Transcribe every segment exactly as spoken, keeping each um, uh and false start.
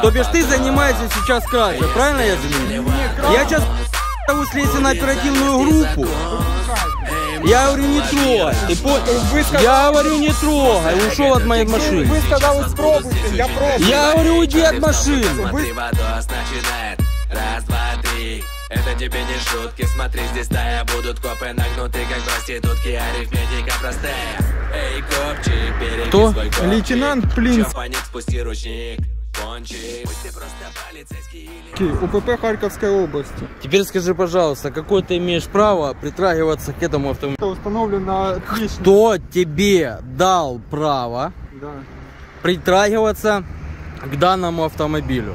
То бишь ты занимаешься сейчас кражей, правильно я занимаюсь? Я сейчас слезу на оперативную группу. Я говорю, не трогай. Сказали... Я говорю, не трогай. Ушел от моей машины. Вы сказали, спробуйте. Я пробую. Я говорю, уйди от машины. Смотри, водос начинает. Раз, два, три. Это тебе не шутки. Смотри, здесь стая. Будут копы нагнуты, как проститутки. Арифметика простая. Эй, копчи, береги свой копчик. Лейтенант Плинский. Чопаник, спусти ручник. УПП Харьковской области. Теперь скажи, пожалуйста, какое ты имеешь право притрагиваться к этому автомобилю? Это установлено... Кто тебе дал право, да, притрагиваться к данному автомобилю?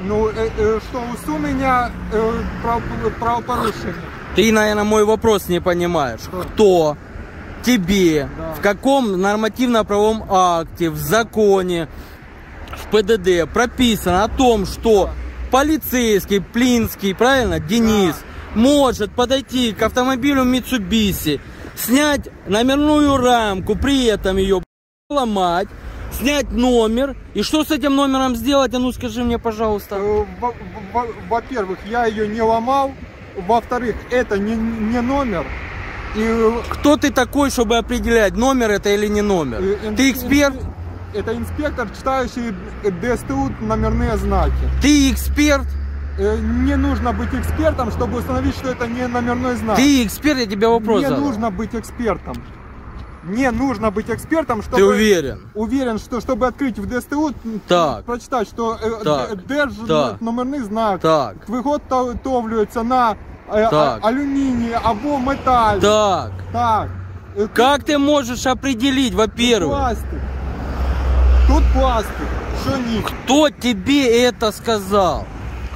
Ну, э, э, что у меня э, прав, правопорушение. Ты, наверное, мой вопрос не понимаешь. Что? Кто тебе, да, в каком нормативно-правовом акте, в законе, в ПДД прописано о том, что полицейский Плинский, правильно, Денис, да, может подойти к автомобилю Mitsubishi, снять номерную рамку, при этом ее ломать, снять номер. И что с этим номером сделать? А ну скажи мне, пожалуйста. Во-первых, я ее не ломал. Во-вторых, это не, не номер. И... Кто ты такой, чтобы определять, номер это или не номер? И... Ты эксперт? Это инспектор, читающий ДСТУ номерные знаки. Ты эксперт? Не нужно быть экспертом, чтобы установить, что это не номерной знак. Ты эксперт, я тебе вопрос задал. Не нужно быть экспертом. Не нужно быть экспертом, чтобы... Ты уверен? Уверен, что чтобы открыть в ДСТУ, так, прочитать, что держит номерный знак. Так. Виготовлюється на алюминии або металле. Так. Так. Как ты можешь определить, во-первых? Тут пластик, что не... Кто тебе это сказал?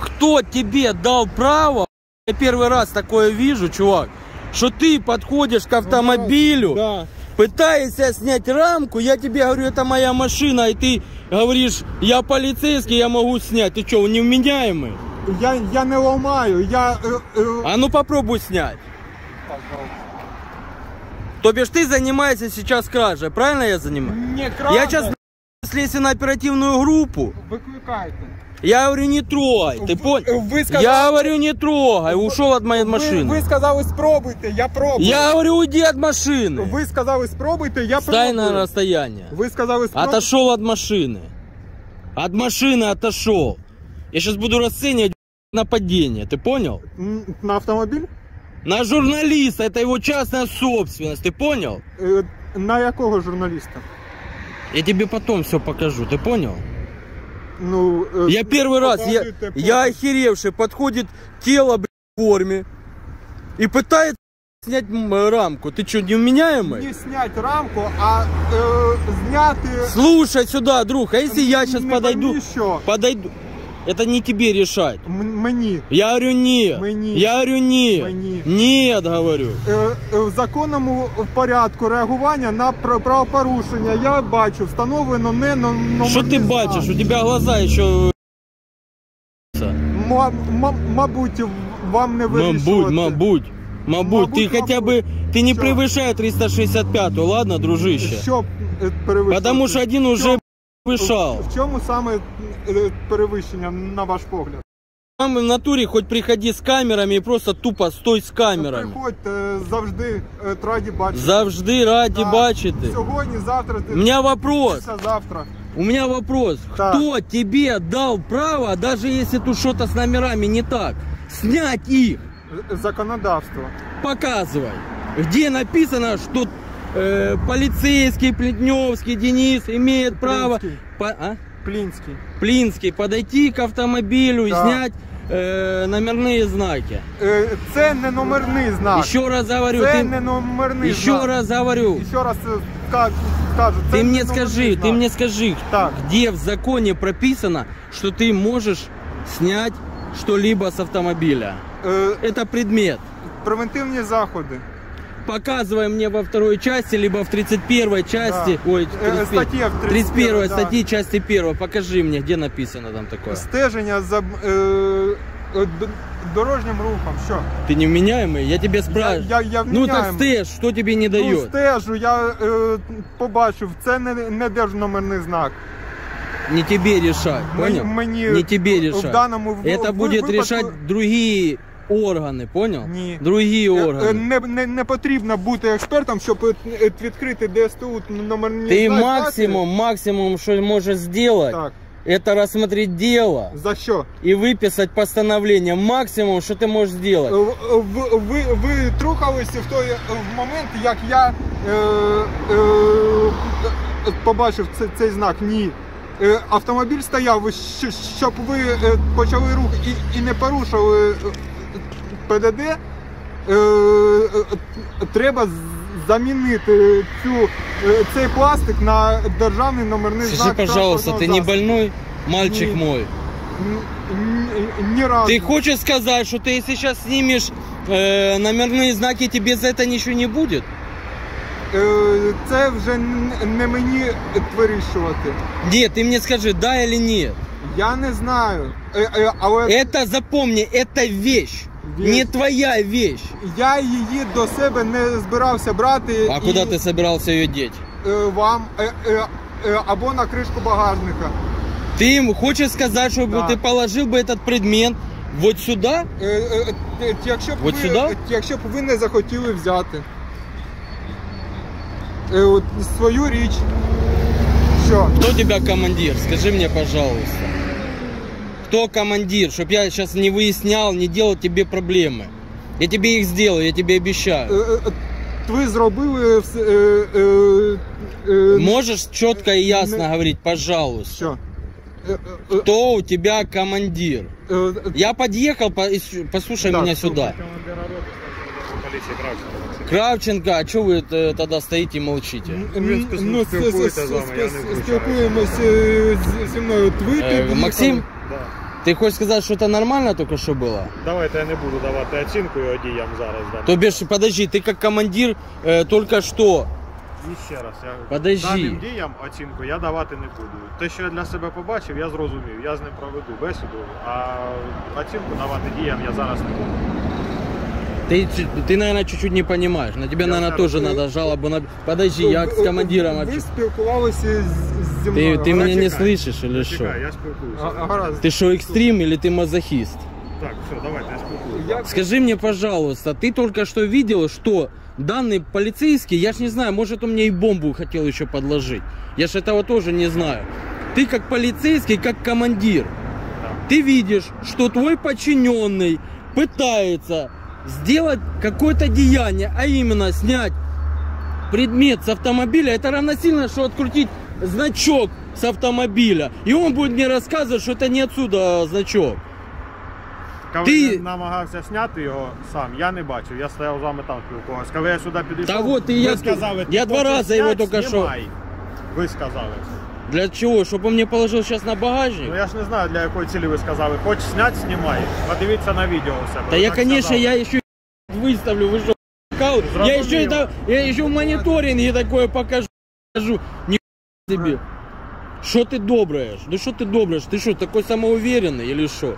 Кто тебе дал право? Я первый раз такое вижу, чувак, что ты подходишь к автомобилю, да, пытаешься снять рамку, я тебе говорю, это моя машина, и ты говоришь, я полицейский, я могу снять. Ты что, невменяемый? Я, я не ломаю, я... А ну попробуй снять. Пожалуйста. То бишь ты занимаешься сейчас кражей, правильно я занимаюсь? Не кражей. Я сейчас... Слезь на оперативную группу. Выкликайте. Я говорю, не трогай. Ты понял? Вы сказали... Я говорю, не трогай. Ушел от моей машины. Вы, вы сказали, спробуйте, я пробую. Я говорю, уйди от машины. Вы сказали, спробуйте, я пробую. Стай на расстояние. Вы сказали, спробуйте. Отошел от машины. От машины отошел. Я сейчас буду расценивать нападение. Ты понял? На автомобиль? На журналиста. Это его частная собственность. Ты понял? На какого журналиста? Я тебе потом все покажу, ты понял? Ну, э, я первый раз, я, я охеревший, подходит тело, блядь, в форме и пытается снять рамку. Ты что, невменяемый? Не снять рамку, а э, снятые... Слушай сюда, друг, а если я сейчас подойду, подойду... Это не тебе решать. Мне. Я говорю, нет. Мне. Я говорю, нет. Мне. Нет, говорю. В законному порядку реагування на правопорушення я бачу, встановлено не номерний. Що ти бачиш? У тебе глаза ще... Мабуть, вам не вирішувати. Мабуть, мабуть. Мабуть, ты хотя бы, ты не превышай триста шестьдесят пятую, ладно, дружище? Що превышай? Потому что один уже... Вышел. В чем самое превышение, на ваш погляд? Там в натуре хоть приходи с камерами и просто тупо стой с камерами. Приходь, завжди ради бачити. Завжди ради бачити. Сегодня, завтра. У меня вопрос. Завтра. У меня вопрос. Так. Кто тебе дал право, даже если тут что-то с номерами не так, снять их? Законодательство. Показывай. Где написано, что... Э, полицейский Плетневский Денис имеет Плинский. право по, а? Плинский. Плинский подойти к автомобилю, да, и снять э, номерные знаки. Э, це не номерний знак. Еще раз говорю. Це ты... не номерний Еще знак. раз говорю. Еще раз скажу. Ты мне скажи, знак. ты мне скажи, так, где в законе прописано, что ты можешь снять что-либо с автомобиля? Э, Это предмет. Превентивные заходы. Показывай мне во второй части, либо в тридцать первой части, да, ой, тридцать первой статьи, да, части первой, покажи мне, где написано там такое. Стежение за э, дорожним рухом, что? Ты невменяемый? Я тебе спрашиваю. Я, я, я ну так стеж, что тебе не дает? Ну стежу, я э, побачив, це не, не держ номерний знак. не тебе решать, понял? Мне не тебе решать. Даному это будет выпадку... решать другие органи, понял? Ні. Другі органи. Не, не, не потрібно бути експертом, щоб відкрити ДСТУ номер. Ти максимум, максимум, що можеш зробити, так. Это рассмотреть дело. За что? И выписать постановление. Максимум, что ты можешь сделать. Вы, вы, вы трухались в той в момент, как я э, э, побачив цей, цей знак. Ні. Автомобіль стояв, щоб ви почали рух і, і не порушили ПДД. Э, треба заменить цю, цей пластик на державный номерный Скажи, знак. Скажи, пожалуйста, ты не больной, мальчик не, мой? Ни разу. Ты хочешь сказать, что ты сейчас снимешь э, номерные знаки, тебе за это ничего не будет? Э, це вже не мені вирішувати. Нет, ты мне скажи, да или нет. Я не знаю. Э, э, але... Это, запомни, это вещь. Вещь. Не твоя вещь. Я ее до себя не собирался брать. А и... куда ты собирался ее деть? Вам, э, э, э, або на крышку багажника. Ты им хочешь сказать, чтобы да. ты положил бы этот предмет вот сюда? Э, э, якщо вот ви, сюда? Если бы вы не захотели взять э, вот, свою речь. Все. Кто тебя командир? Скажи мне, пожалуйста. Кто командир, чтобы я сейчас не выяснял, не делал тебе проблемы. Я тебе их сделаю, я тебе обещаю. Вы сделали... Можешь четко и ясно говорить, пожалуйста. Кто у тебя командир? Я подъехал, послушай меня сюда. Кравченко, а что вы тогда стоите и молчите? Ну, спілкуємося зі мною. Максим? Ты хочешь сказать, что это нормально только что было? Давай-то я не буду давать оценку и одеям зараз. Да. То бишь, подожди, ты как командир э, только что... Еще раз, я подожди. Даним діям оцінку я давати не буду. Те, що я для себе побачив, я зрозумів, я з ним проведу бесіду, а оцінку давати діям я зараз не буду. Ты, ты, наверное, чуть-чуть не понимаешь, на тебя, я наверное, тоже ты... надо жалобу на... Подожди, я с командиром... Вы спілкувалися з землей. Ты, ты меня не слышишь или что? Я спілкуюся. А, а, ты что, экстрим или ты мазохист? Так, все, давай, я спілкуюся. Скажи мне, пожалуйста, ты только что видел, что данный полицейский, я ж не знаю, может он мне и бомбу хотел еще подложить. Я ж этого тоже не знаю. Ты как полицейский, как командир, да. ты видишь, что твой подчиненный пытается... сделать какое-то деяние, а именно снять предмет с автомобиля, это равносильно, что открутить значок с автомобиля. И он будет мне рассказывать, что это не отсюда значок. Коли ти... намагався зняти його сам, я не бачив, я стояв з вами там спілкувався. Коли я сюди підійшов, та вот, і я, сказали, я два рази його тільки що. Ви сказали. Для чего? Чтобы он мне положил сейчас на багажник? Ну я ж не знаю, для какой цели вы сказали. Хочешь снять, снимай. Подивиться на видео у себя. Да я, конечно, сказал. Я еще выставлю, вы же аккаунт. Я еще, это, я еще в мониторинге такое покажу. Не себе. Что ты добраешь? Да что ты добраешь? Ты что, такой самоуверенный или что?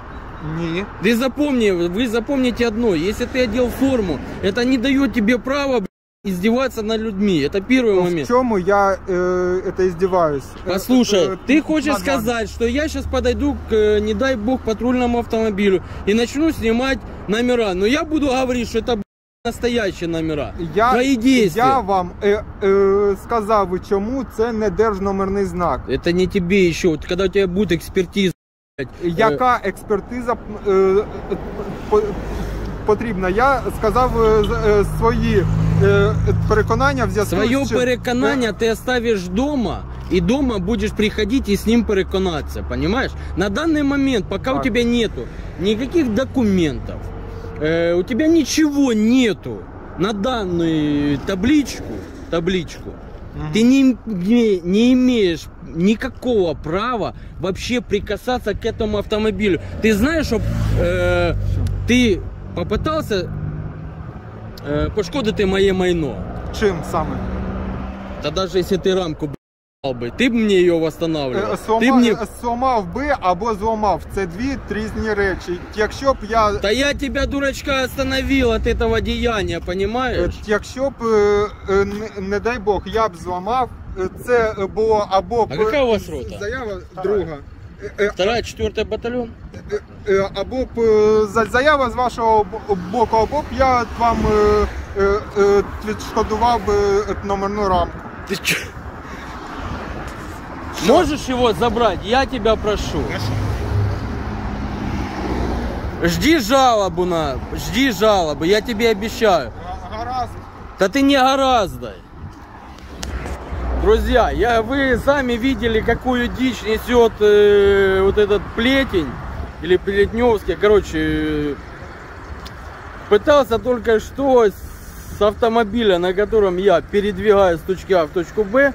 Не. Ты запомни, вы запомните одно. Если ты одел форму, это не дает тебе права... издеваться над людьми. Это первый Но момент. В чем я э, это издеваюсь? Послушай, э, э, ты хочешь банан. сказать, что я сейчас подойду к, не дай бог, патрульному автомобилю и начну снимать номера. Но я буду говорить, что это настоящие номера. Я, Твои действия. Я вам э, э, сказал, почему это не держномерный знак. Это не тебе еще. Вот, когда у тебя будет экспертиза. Яка э, экспертиза э, по, потрібна? Я сказал э, свои... переконання взяти. Своє переконання ти оставиш дома, і дома будеш приходити і з ним переконатися, понимаешь? На даний момент, поки так. у тебе нету ніяких документів, э, у тебе нічого нету на дану табличку, табличку, угу. ти не, не, не имеешь никакого права вообще прикасаться к этому автомобилю. Ты знаешь, что э, ты попытался пошкодити моє майно. Чим саме? Та навіть якщо ти рамку б***л би, ти б мені її восстанавливав. Сломав би або зламав. Це дві різні речі. Якщо б я... Та я тебе, дурачка, остановив від цього діяння, розумієш? Якщо б, не дай Бог, я б зламав, це було або а яка у вас рота? Заява друга. Вторая, четвертая батальон? Або заява з вашого боку, або я вам відшкодував номерну рамку. Ти чо? Можешь его забрать? Я тебя прошу. Хорошо. Жди жалобу на... Жди жалобы, я тебе обещаю. Гораздо. Да ты не гораздо. Друзья, я, вы сами видели, какую дичь несет э, вот этот Плетень. Или Плетневский. Короче, э, пытался только что с автомобиля, на котором я передвигаюсь с точки А в точку Б,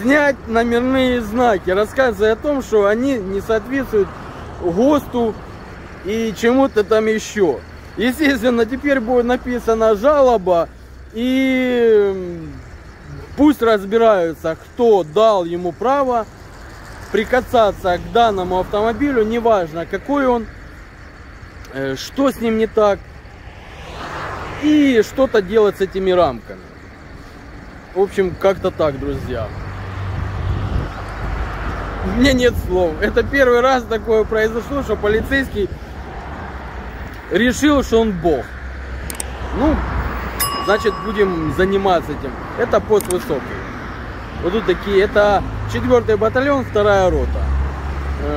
снять номерные знаки, рассказывая о том, что они не соответствуют ГОСТу и чему-то там еще. Естественно, теперь будет написана жалоба, и пусть разбираются, кто дал ему право прикасаться к данному автомобилю, неважно какой он, что с ним не так, и что-то делать с этими рамками. В общем, как-то так, друзья. У меня нет слов. Это первый раз такое произошло, что полицейский решил, что он бог. Ну, значит, будем заниматься этим. Это пост высокий. Вот тут такие. Это четвертый батальон, вторая рота.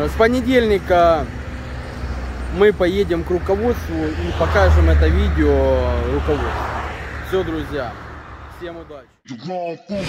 С понедельника мы поедем к руководству и покажем это видео руководству. Все, друзья. Всем удачи.